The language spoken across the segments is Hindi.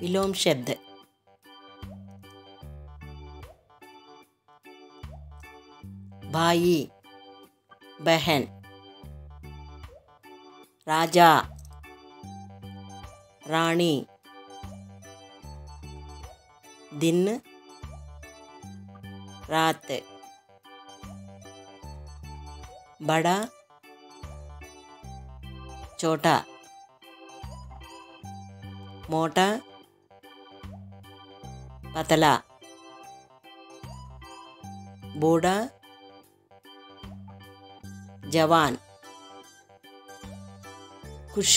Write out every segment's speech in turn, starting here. विलोम शब्द। भाई, बहन। राजा, रानी। दिन, रात। बड़ा, छोटा। मोटा, पतला। बूढ़ा, जवान। खुश,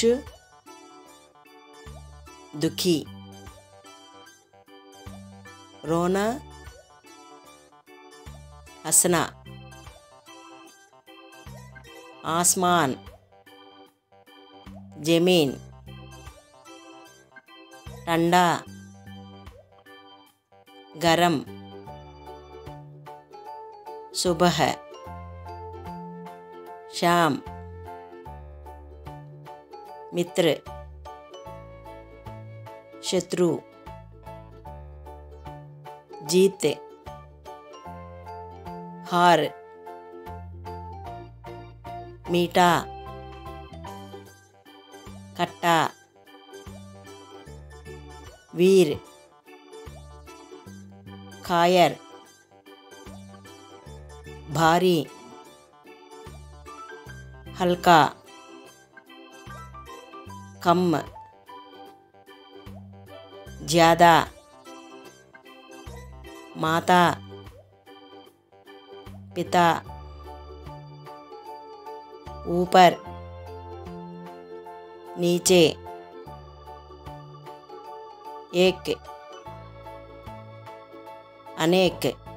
दुखी। रोना, हंसना। आसमान, जमीन। ठंडा, गरम। सुबह, शाम। मित्र, शत्रु। जीत, हार। मीठा, खट्टा। वीर, कायर। भारी, हल्का। कम, ज्यादा। माता, पिता। ऊपर, नीचे। एक, अनेक।